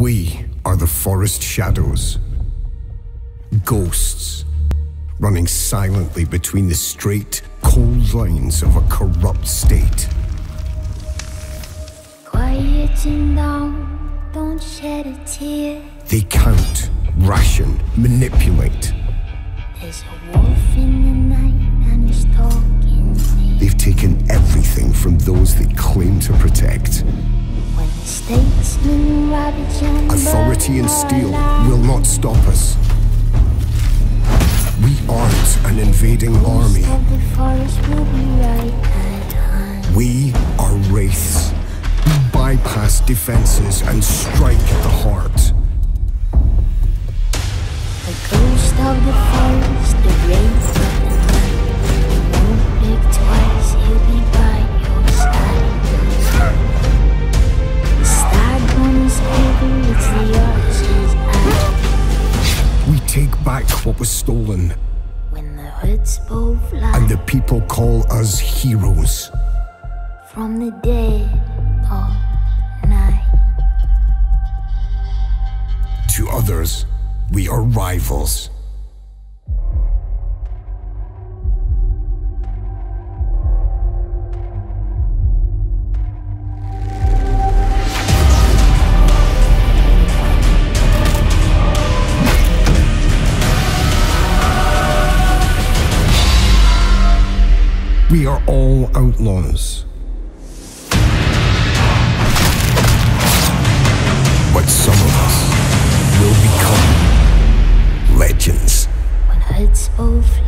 We are the forest shadows. Ghosts, running silently between the straight, cold lines of a corrupt state. Quiet and long, don't shed a tear. They count, ration, manipulate. There's a wolf in the night and he's talking near. They've taken everything from those they claim to protect. Authority and steel will not stop us. We aren't an invading army. We are wraiths. We bypass defenses and strike at the heart. The ghost of the forest, the wraith of the night. You won't blink twice, he'll be by your side. We take back what was stolen, when the hoods both lie, and the people call us heroes. From the dead of night, to others, we are rivals. We are all outlaws. But some of us will become legends. When hoods both